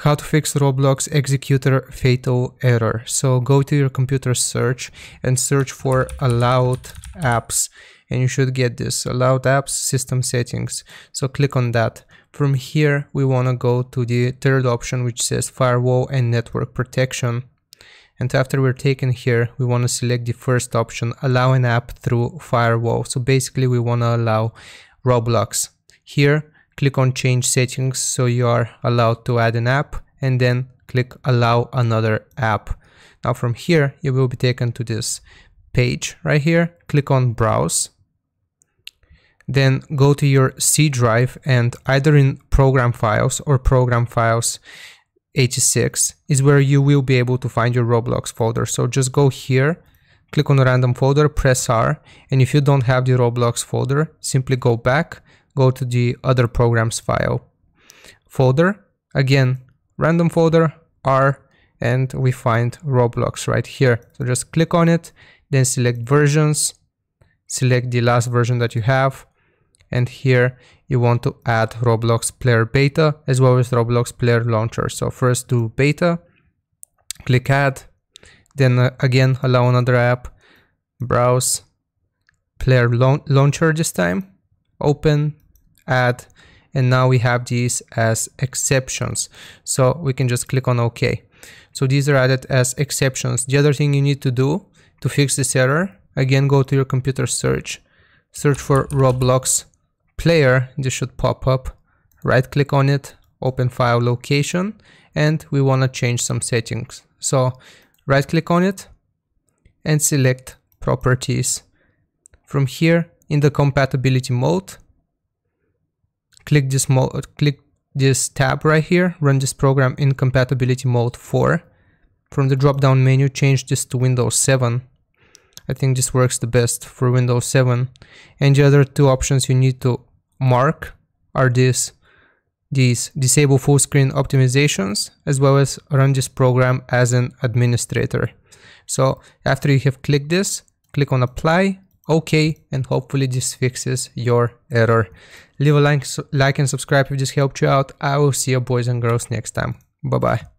How to fix Roblox executor fatal error. So go to your computer search and search for allowed apps, and you should get this, allowed apps, system settings. So click on that. From here we want to go to the third option, which says firewall and network protection. And after we're taken here, we want to select the first option, allow an app through firewall. So basically we want to allow Roblox. Here, click on change settings so you are allowed to add an app, and then click allow another app. Now from here, you will be taken to this page right here. Click on browse. Then go to your C drive, and either in program files or program files 86 is where you will be able to find your Roblox folder. So just go here, click on a random folder, press R, and if you don't have the Roblox folder, simply go back, go to the other programs file folder, again random folder, R, and we find Roblox right here. So just click on it, then select versions, select the last version that you have, and here you want to add Roblox Player Beta as well as Roblox Player Launcher. So first do Beta, click Add, then again allow another app, browse, Player Launcher this time, open, add, and now we have these as exceptions. So we can just click on OK. So these are added as exceptions. The other thing you need to do to fix this error, again go to your computer search, search for Roblox Player, this should pop up, right click on it, open file location, and we want to change some settings. So right click on it and select properties. From here in the compatibility mode, click this tab right here, run this program in compatibility mode 4. From the drop down menu change this to Windows 7. I think this works the best for Windows 7. And the other two options you need to mark are these disable full screen optimizations, as well as run this program as an administrator. So after you have clicked this, click on apply, OK, and hopefully this fixes your error. Leave a like and subscribe if this helped you out. I will see you boys and girls next time. Bye bye.